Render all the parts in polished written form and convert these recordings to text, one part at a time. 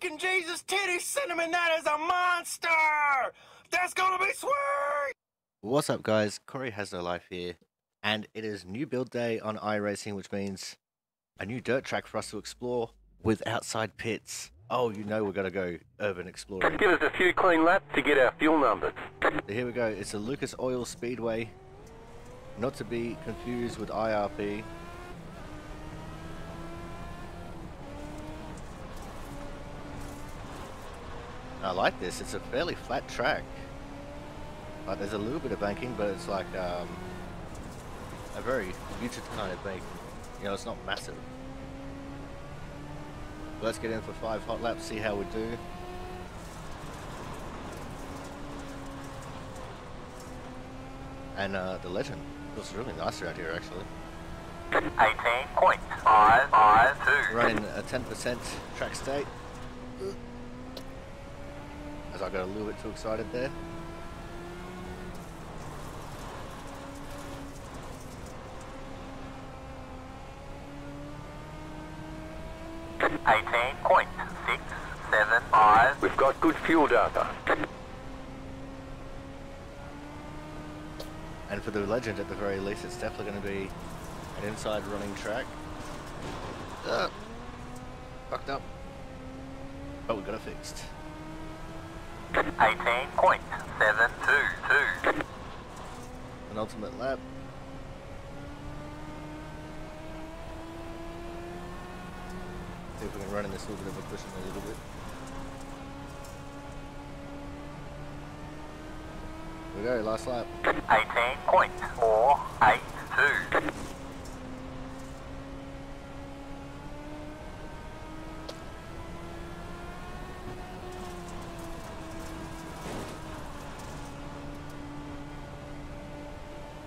fucking Jesus titty cinnamon. That is a monster. That's gonna be sweet. What's up, guys? Corey Has No Life here, and it is new build day on iRacing, which means a new dirt track for us to explore with outside pits. Oh, you know we're gonna go urban exploring. Just give us a few clean laps to get our fuel numbers. So here we go. It's a Lucas Oil Speedway, not to be confused with iRP. I like this. It's a fairly flat track. Like, there's a little bit of banking, but it's like a very muted kind of bank. You know, it's not massive. Let's get in for 5 hot laps, see how we do. And the legend feels really nice around here, actually. 18.552. Running a 10% track state. As I got a little bit too excited there. We've got good fuel data. And for the legend, at the very least, it's definitely going to be an inside running track. Fucked up. But we got it fixed. 18.722. An ultimate lap. See if we can run in this little bit of a cushion a little bit. Here we go, last lap. 18.482.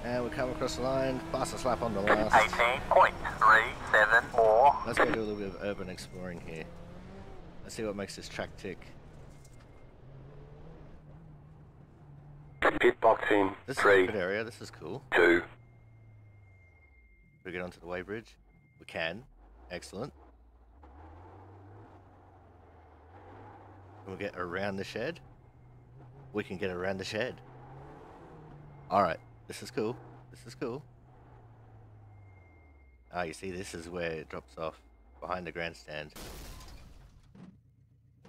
And we come across the line, fastest lap on the last. 18.374. Let's go do a little bit of urban exploring here. Let's see what makes this track tick. Pit boxing. This is a good area. This is cool. 2. We get onto the weighbridge. We can. Excellent. Can we get around the shed? We can get around the shed. All right. This is cool. This is cool. Ah, you see, this is where it drops off behind the grandstand.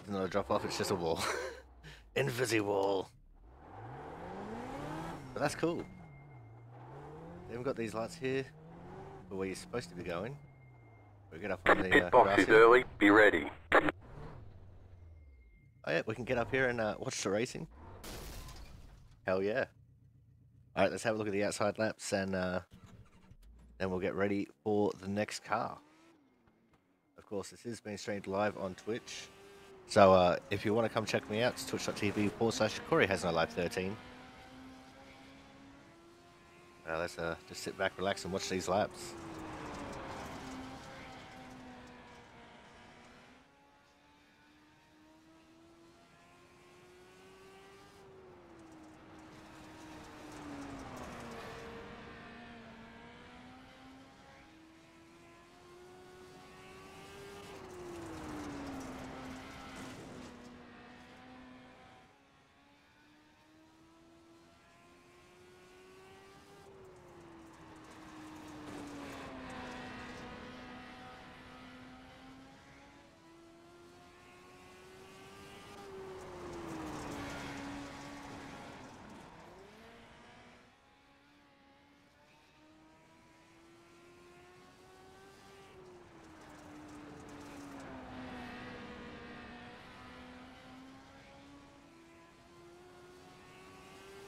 It's not a drop off. It's just a wall. Invisi wall. But that's cool. Then we've got these lights here for where you're supposed to be going. We get up on the pit box is early. Be ready. Oh yeah, we can get up here and watch the racing. Hell yeah! All right, let's have a look at the outside laps, and then we'll get ready for the next car. Of course, this is being streamed live on Twitch, so if you want to come check me out, it's twitch.tv/CoreyHasNoLife13. Let's just sit back, relax, and watch these laps.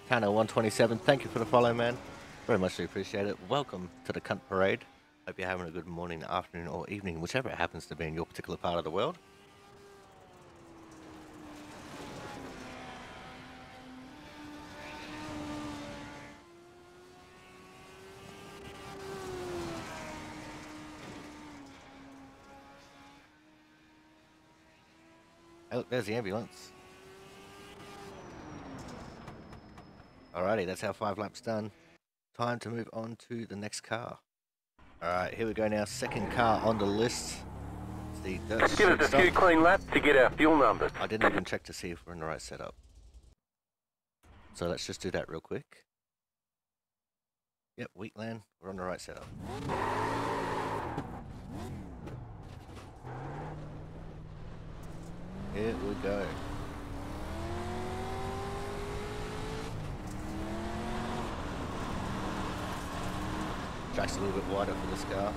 Kano127, thank you for the follow, man. Very much appreciate it. Welcome to the Cunt Parade. Hope you're having a good morning, afternoon, or evening, whichever it happens to be in your particular part of the world. Oh, look, there's the ambulance. Alrighty, that's our 5 laps done. Time to move on to the next car. Alright, here we go now. Second car on the list. It's the dirt. Just give us a few clean laps to get our fuel numbers. I didn't even check to see if we're in the right setup. So let's just do that real quick. Yep, Wheatland, we're on the right setup. Here we go. Track's a little bit wider for this car.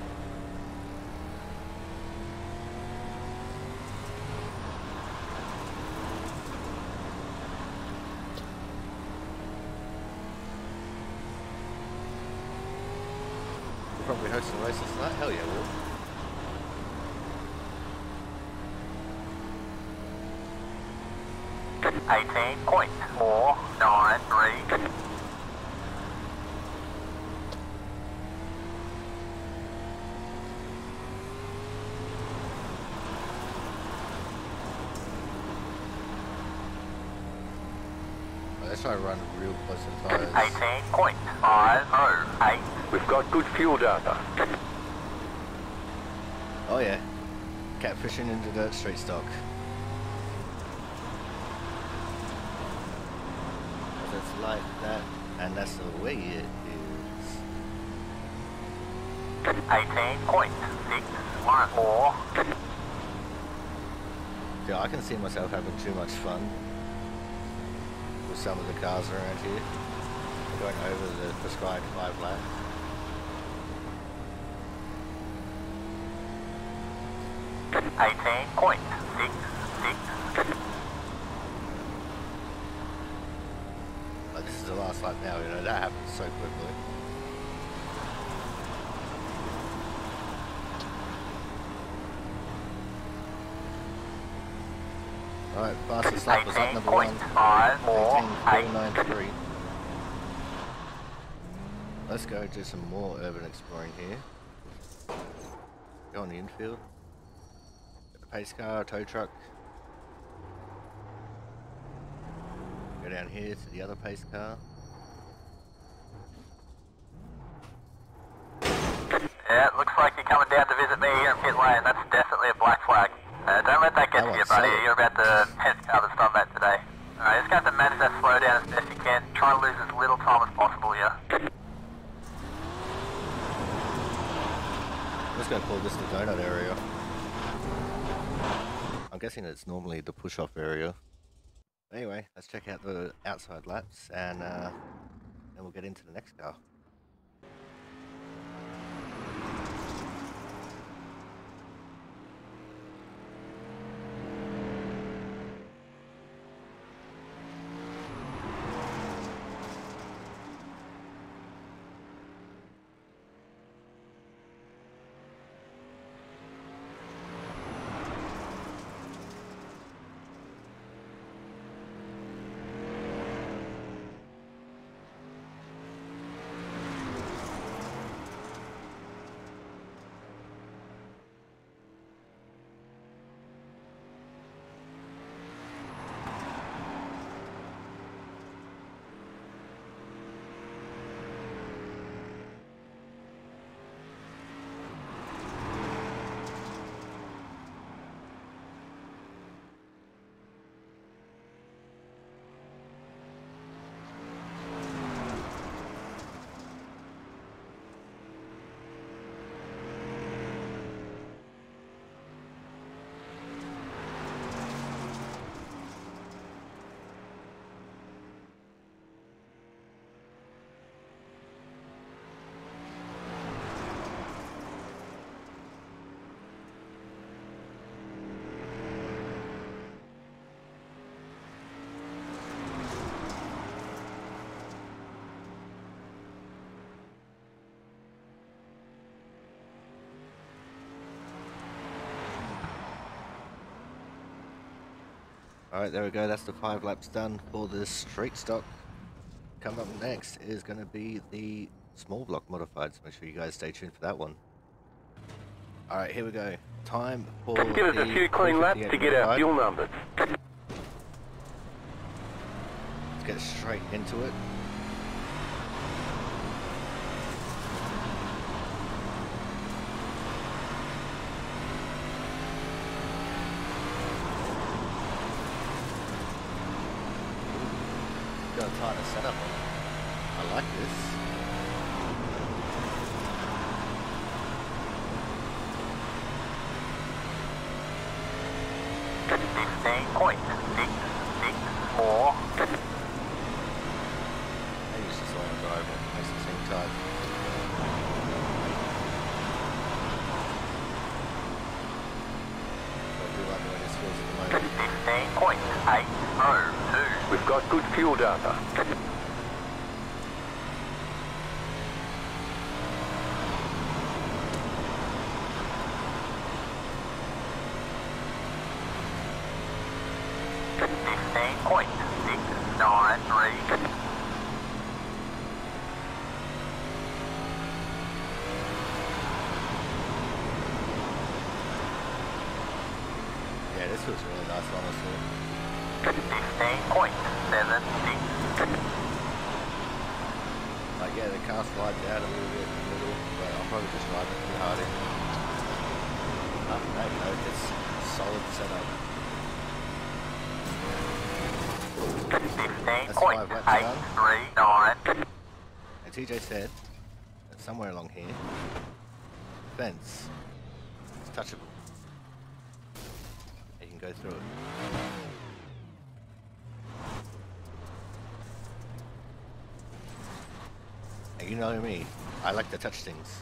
We'll probably host some races tonight. Hell yeah, we'll. Let's try to run real close to the tires. 18.508. We've got good fuel data. Oh yeah, catfishing into dirt street stock. Like that, and that's the way it is. 18.614. Yeah, I can see myself having too much fun with some of the cars around here. Going over the prescribed 5 laps. Like now, you know, that happens so quickly. Alright, fastest lap was lap number 1. 18.493. Let's go do some more urban exploring here. Go on the infield. Get the pace car, tow truck. Go down here to the other pace car. Yeah, looks like you're coming down to visit me here in pit lane. That's definitely a black flag. Don't let that get to you, buddy. You're about the 10th car that's done that today. Alright, just got to manage that slow down as best you can. Try to lose as little time as possible here. Let's go call this the donut area. I'm guessing it's normally the push-off area. Anyway, let's check out the outside laps and then we'll get into the next car. Alright, there we go, that's the 5 laps done for this street stock. Coming up next is going to be the small block modified, so make sure you guys stay tuned for that one. Alright, here we go. Time for the... Give us a few clean laps to get our fuel numbers. Let's get straight into it. got a tighter setup on it. I like this. TJ said that somewhere along here, fence is touchable. You can go through it. And you know me, I like to touch things.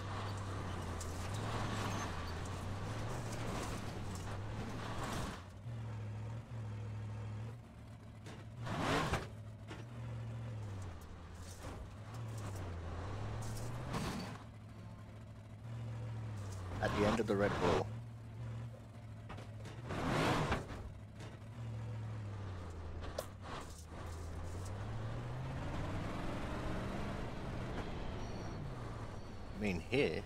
The Red Bull. I mean here.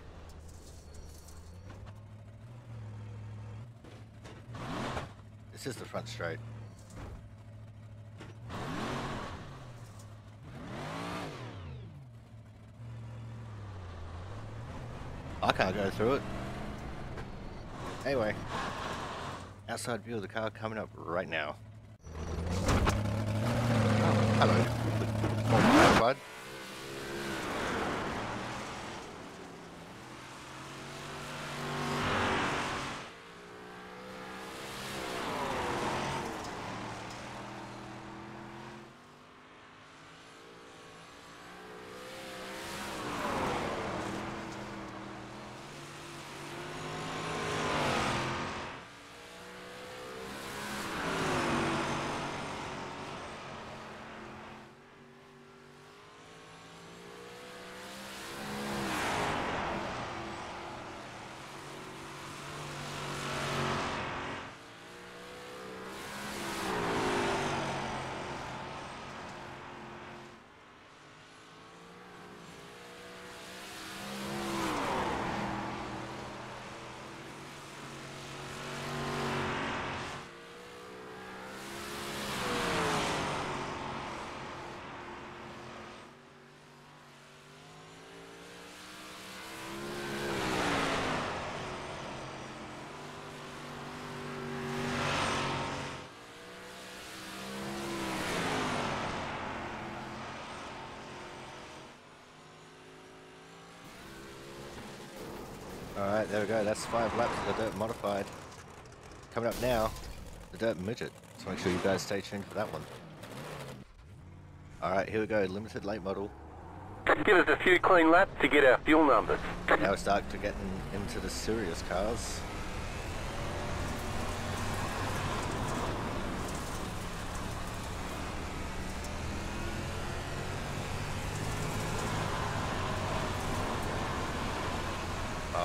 This is the front straight. I can't go through it. Anyway, outside view of the car coming up right now. Oh, hello. Oh, bud. Alright, there we go, that's 5 laps of the Dirt Modified. Coming up now, the Dirt Midget. So make sure you guys stay tuned for that one. Alright, here we go, limited late model. Give us a few clean laps to get our fuel numbers. Now we start to get into the serious cars.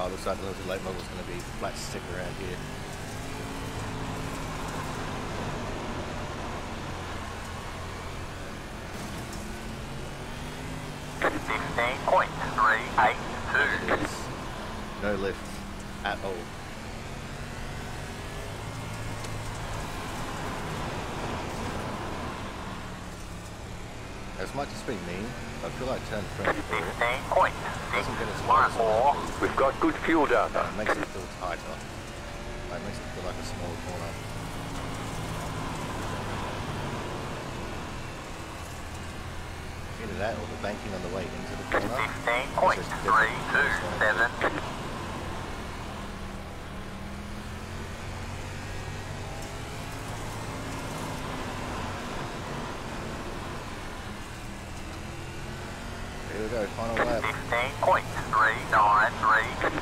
Looks like the late model is going to be flat stick around here. No lift at all. As much as being mean, I feel like turn 3 doesn't get as much as we've got good fuel data. It makes it feel tighter. It makes it feel like a smaller corner. Either that or the banking on the way into the corner. 16.327. Here we go, final lap. 16.393.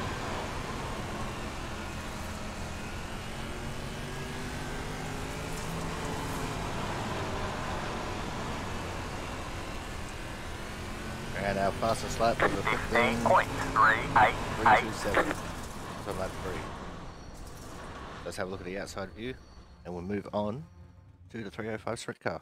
And our fastest lap was a 15.387 from lap 3. Let's have a look at the outside view, and we'll move on to the 305 street car.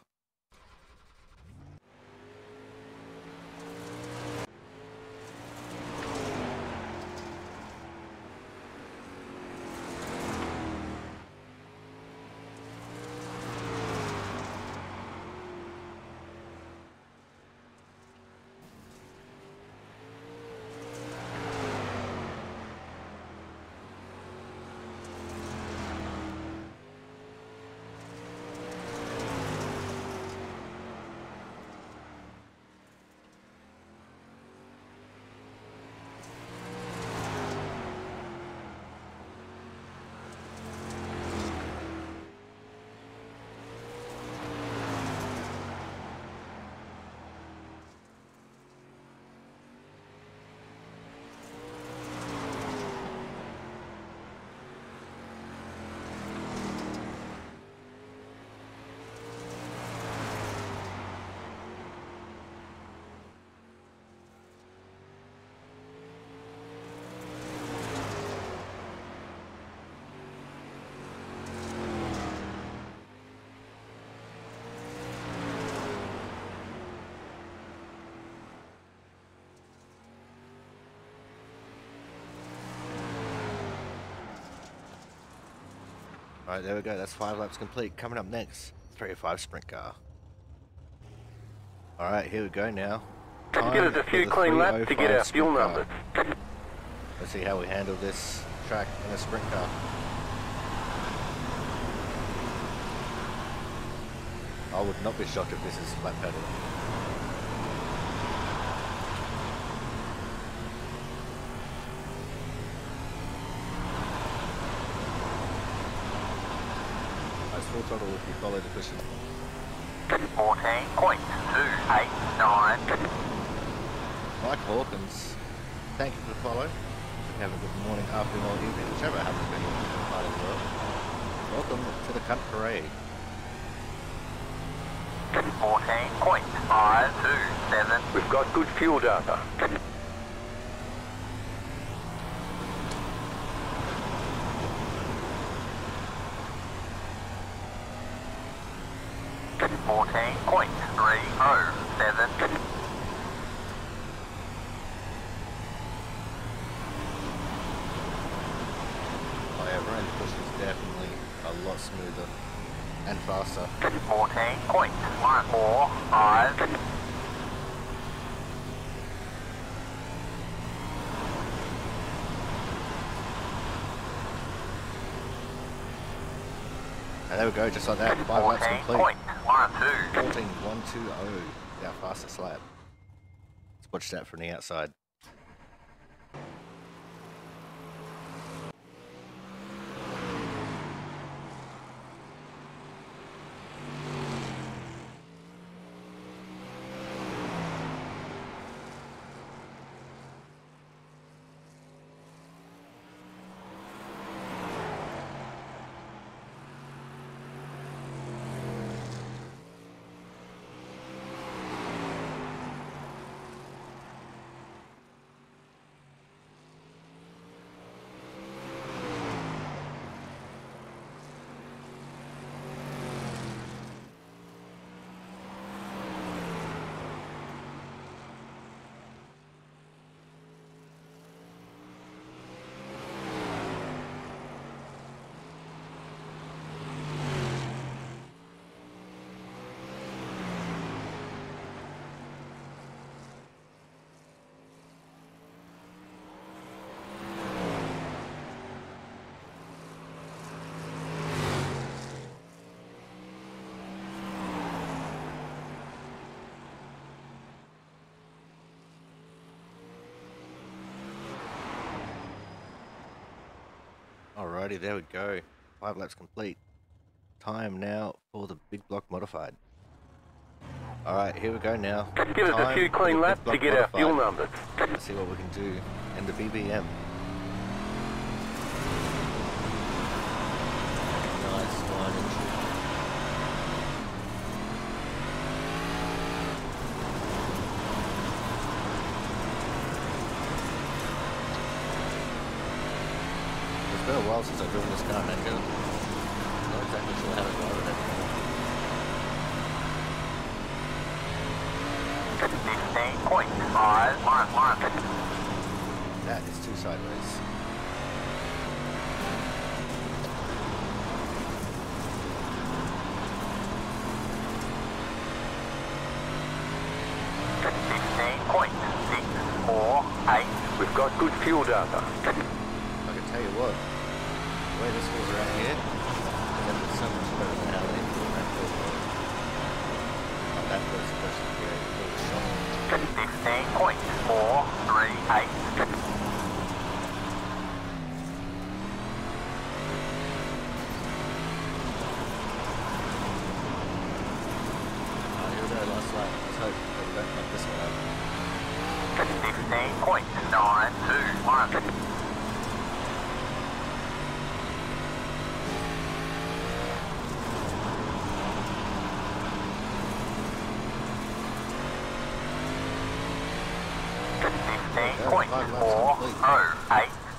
All right, there we go, that's 5 laps complete. Coming up next, 305 sprint car. All right, here we go now. Time to get a few clean laps to get our fuel number. Let's see how we handle this track in a sprint car. I would not be shocked if this is flat pedal. If you follow the cushion. 14.289. Mike Hawkins, thank you for the follow. Have a good morning, afternoon, or evening, whichever happens to be in the part of the world. Welcome to the Cunt Parade. 14.527. We've got good fuel data. There we go, just like that, 5 laps complete. 14.120 is our fastest lap. Let's watch that from the outside. Alrighty, there we go. 5 laps complete. Time now for the big block modified. Alright, here we go now. Give us a few clean laps to get our fuel numbers. Let's see what we can do in the BBM. Since I've driven this car and I'm not exactly sure how to drive it anymore. 16.5. That is too sideways. We've got good fuel data. I can tell you what. The way this was around here, and then there's so much better than how they feel around here. That was the question here, it was shocking. 16.438. Alright, here we go, last lap. Let's hope that we don't fuck this one up. 16.921.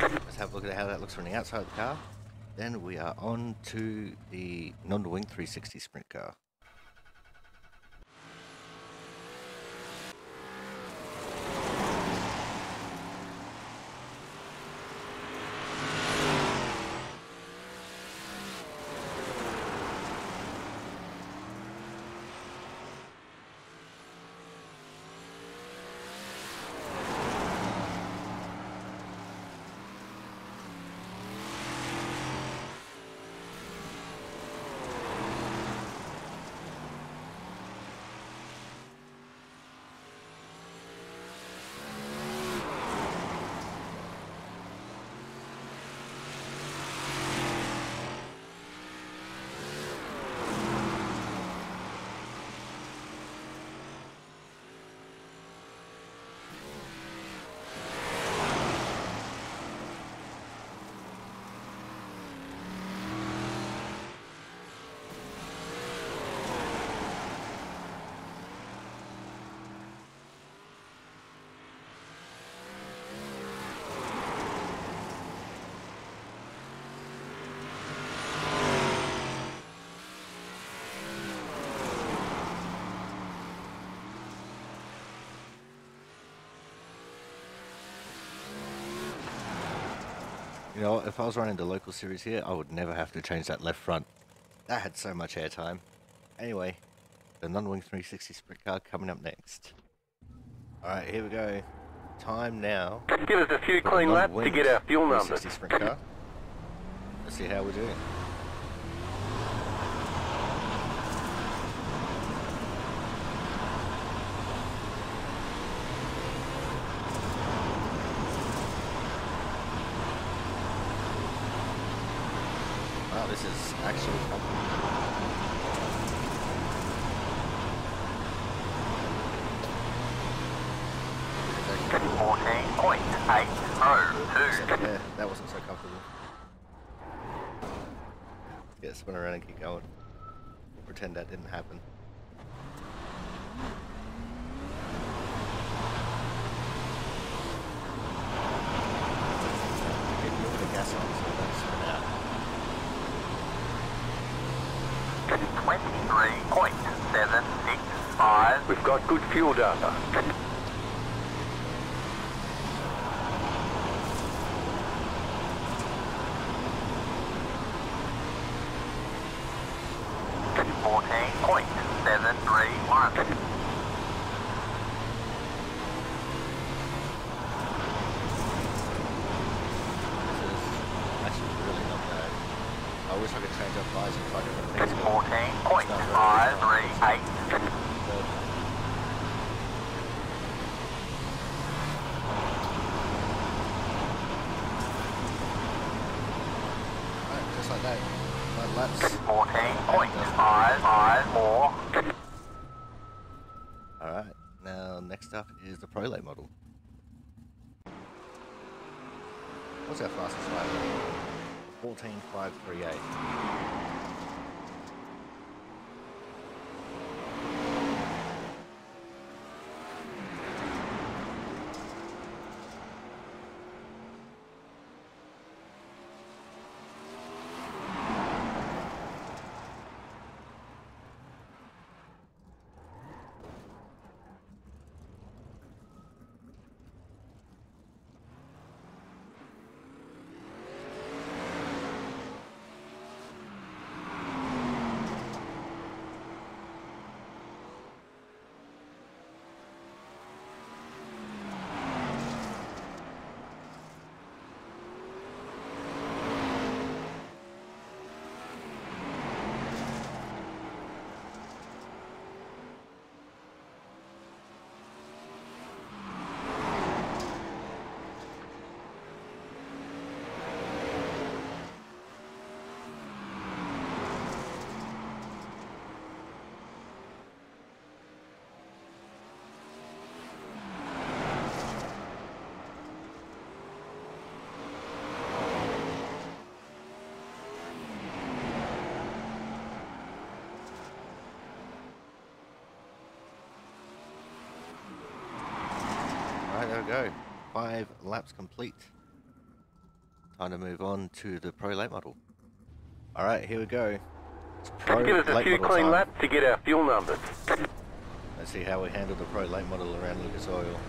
Let's have a look at how that looks from the outside of the car. Then we are on to the Nonda Wing 360 sprint car. You know, if I was running the local series here, I would never have to change that left front. That had so much airtime. Anyway, the Non-Wing 360 sprint car coming up next. Alright, here we go. Time now. Give us a few clean laps to get our fuel numbers. 360 sprint car. Let's see how we're doing. Pretend that didn't happen. Gas 23.765. We've got good fuel data. like that. My laps. 14.554. Alright, now next up is the Prolate model. What's our fastest lap? 14.538. There we go, 5 laps complete. Time to move on to the Pro Late model. All right, here we go. Let's give us a few clean laps to get our fuel numbers. Let's see how we handle the Pro Late model around Lucas Oil.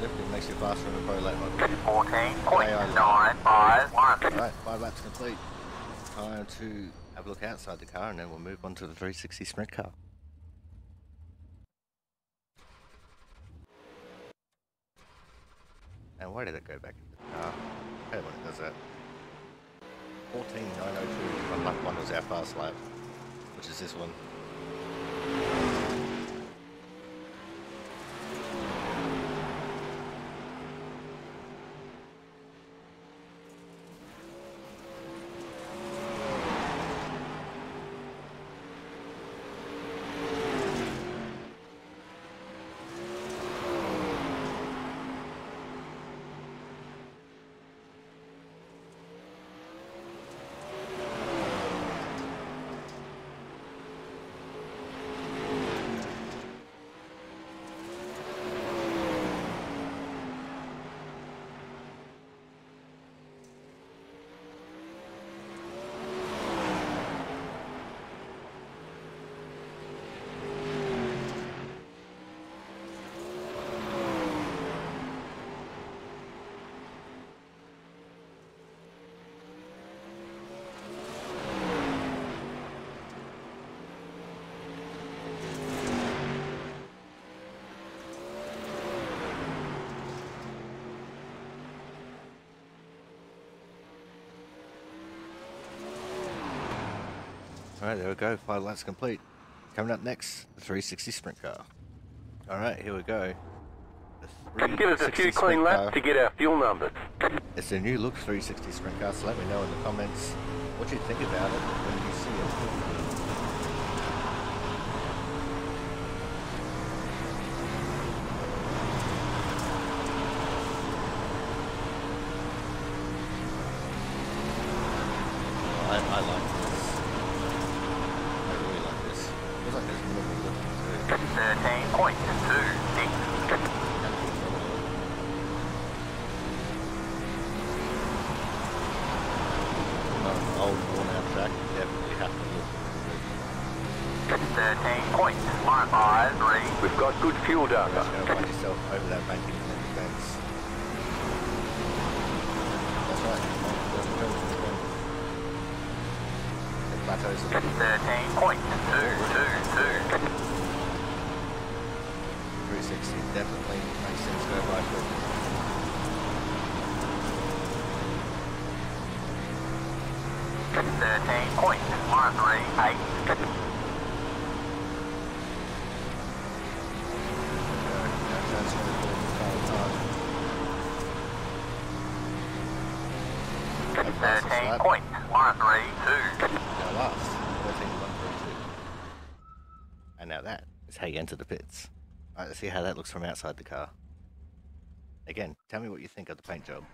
Lifting makes you faster in the Pro Late model. 14.951. Right, 5 laps complete. Time to have a look outside the car and then we'll move on to the 360 sprint car. And why did it go back into the car? I hate when it does that. 14.902 on lap 1 was our fast lap, which is this one. All right, there we go, 5 laps complete. Coming up next, the 360 sprint car. All right, here we go. The Give us a few clean laps to get our fuel numbers. It's the new Look 360 sprint car, so let me know in the comments what you think about it when you see it. I like this. I really like this. It feels like there's more we looking through. 13.2. We've got good fuel data. I'm just going to find yourself over that banking and then banks. That's right. The plateaus are 13.222. 360 definitely makes sense to go by for. Into the pits. All right, let's see how that looks from outside the car. Again, tell me what you think of the paint job.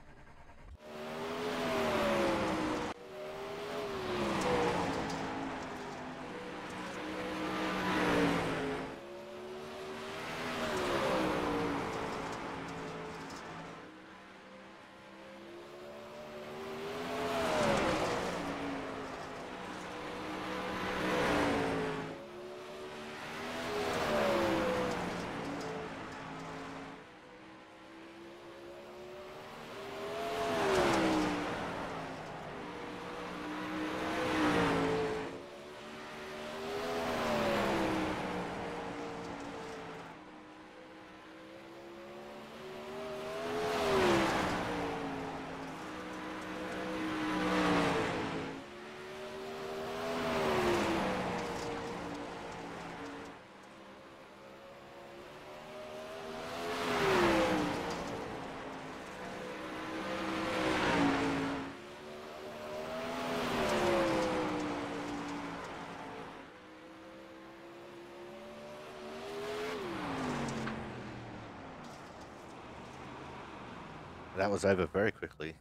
That was over very quickly.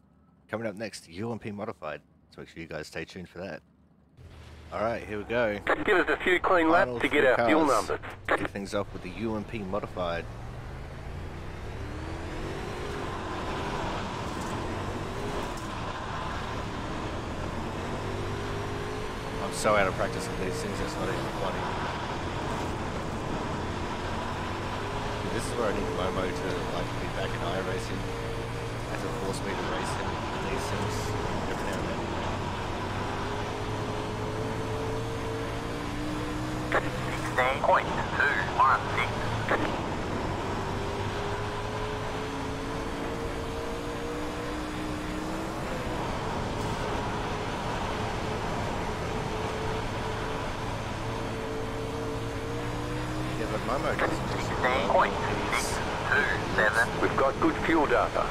Coming up next, UMP Modified, so make sure you guys stay tuned for that. Alright, here we go. Give us a few clean laps to get our fuel numbers. Kick things off with the UMP Modified. I'm so out of practice with these things, it's not even funny. This is where I need MoMo to be back in iRacing. To force me to race him in these things every now and then. Yeah, but MoMo doesn't just run these. We've got good fuel data.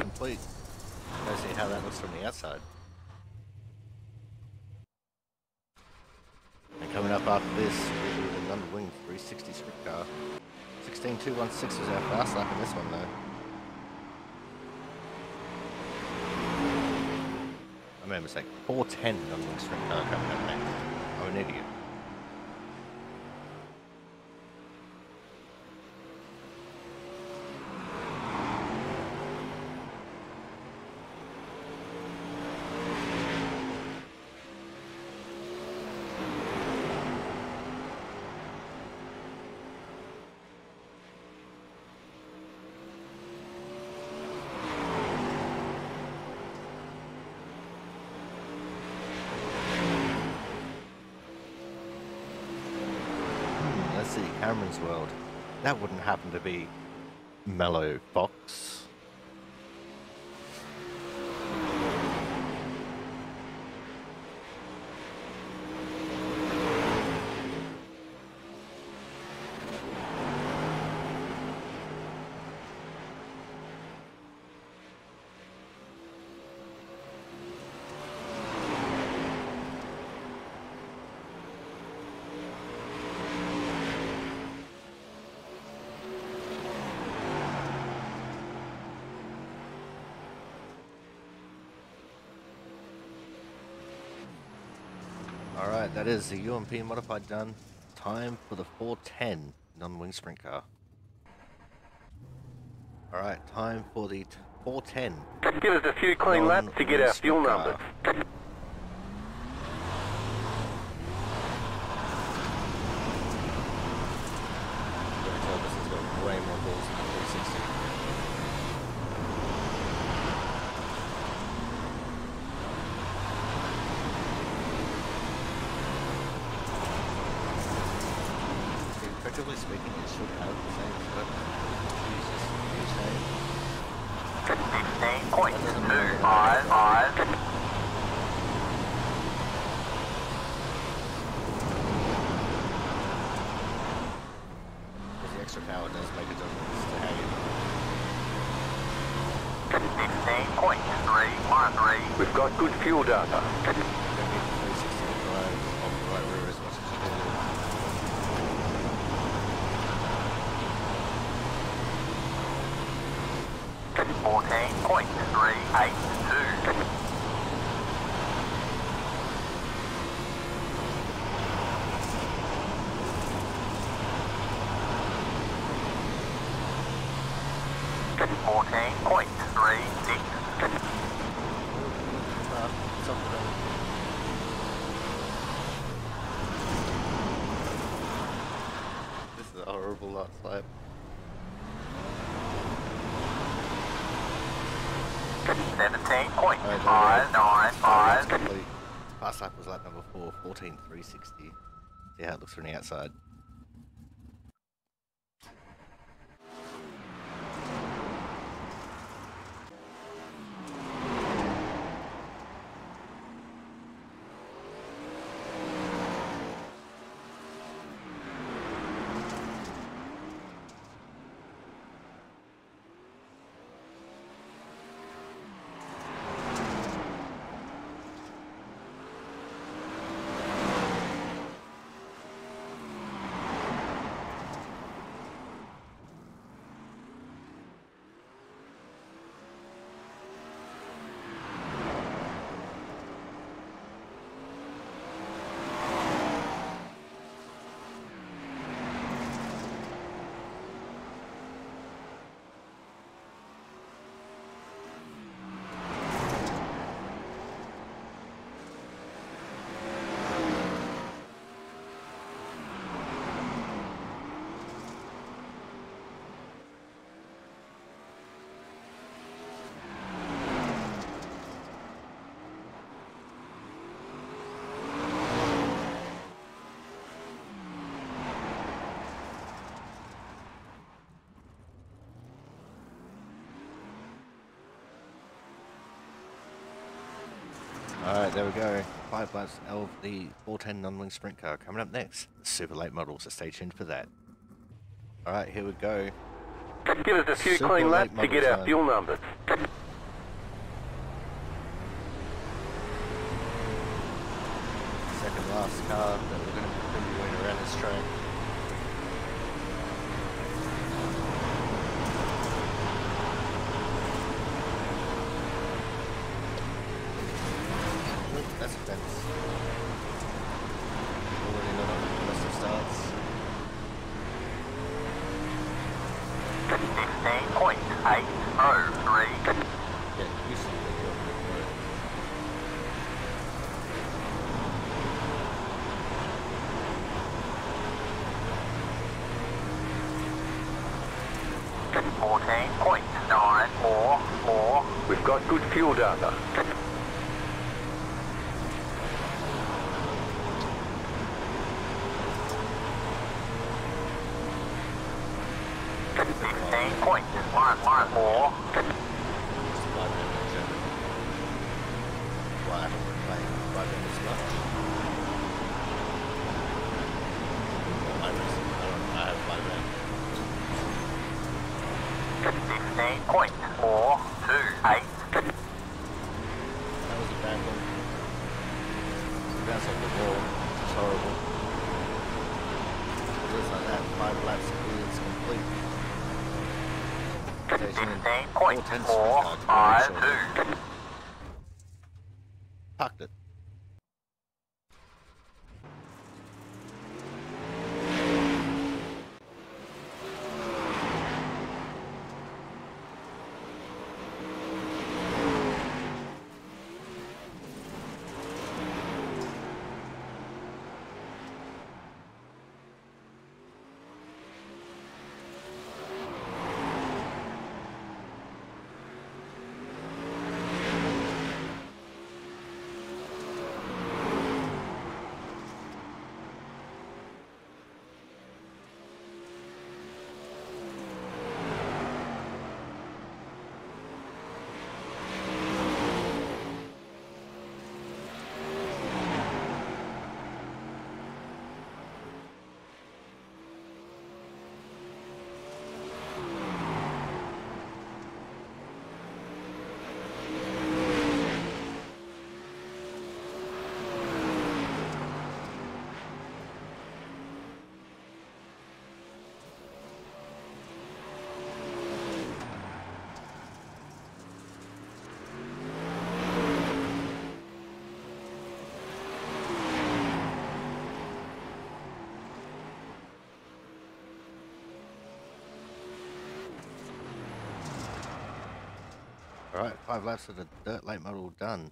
Complete. Let's see how that looks from the outside. And coming up after this, we do the number wing 360 sprint car. 16.216 was our fast lap in this one though. I made a mistake. 410 number wing sprint car coming up next. I'm an idiot. Cameron's world. That wouldn't happen to be Mellow Fox. That is the UMP modified done. Time for the 410 non-wing sprint car. Alright, time for the 410. Give us a few clean laps to get our fuel numbers. Slap. 17.595. Last lap was lap number 4, 14.360. See how it looks from the outside. Alright, there we go. 5 laps of the 410 non-wing sprint car coming up next. Super late model, so stay tuned for that. Alright, here we go. Give us a few clean laps to get our fuel numbers. Second last car that we're going to be doing around this track. Main point is line 4. Point 428. That was a bad one. It bounced off the wall. It's horrible. It looks like that. 5 laps clearance complete. 15.452. Fucked it. Alright, 5 laps of the dirt late model done.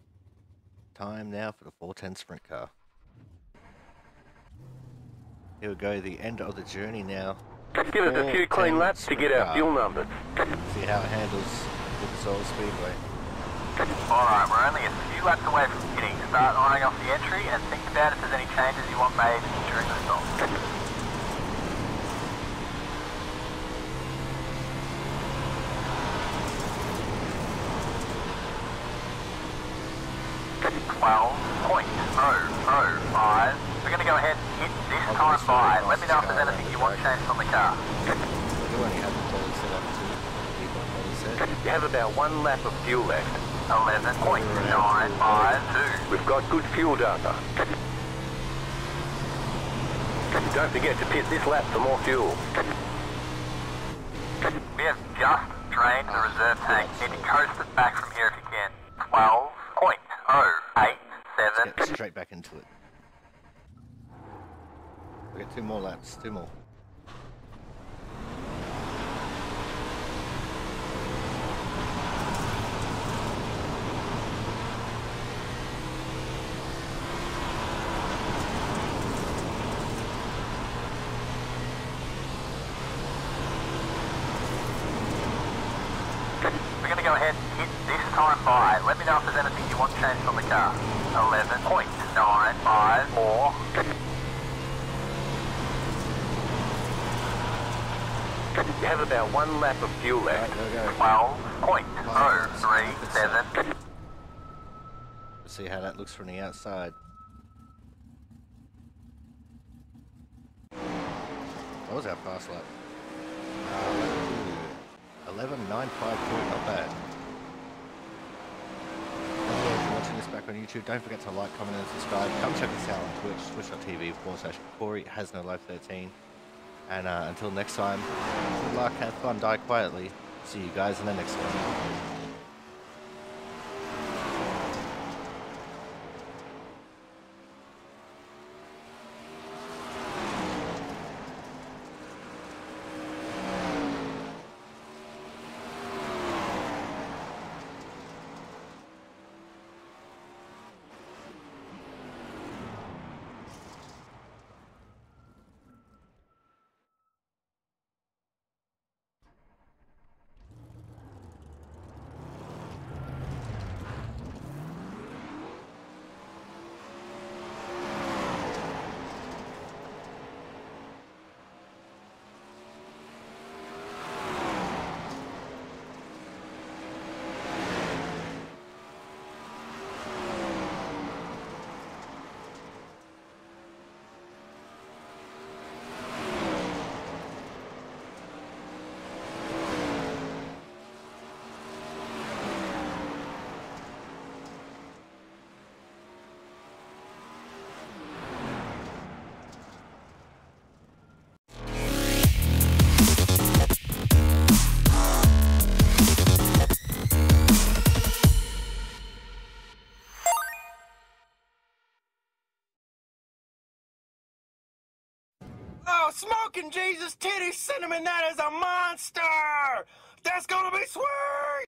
Time now for the 410 sprint car. Here we go, the end of the journey now. Give us a few clean laps to get our fuel numbers. See how it handles Lucas Oil Speedway. Alright, we're only a few laps away from beginning. Start eyeing off the entry and think about if there's any changes you want made during the stop. One lap of fuel left. 11.952. We've got good fuel data. Don't forget to pit this lap for more fuel. We have just drained the reserve tank. You need to coast it back from here if you can. 12.087. Get straight back into it. We got 2 more laps. 2 more. One lap of fuel left. Right, 12.037. Let's see how that looks from the outside. That was our fast lap. 11.952, not bad. If you're watching this back on YouTube, don't forget to like, comment and subscribe. Come check us out on Twitch, twitch.tv/CoreyHasNoLife13. And until next time, good luck, have fun, die quietly. See you guys in the next one. Yo, smoking Jesus titty cinnamon, that is a monster! That's gonna be sweet!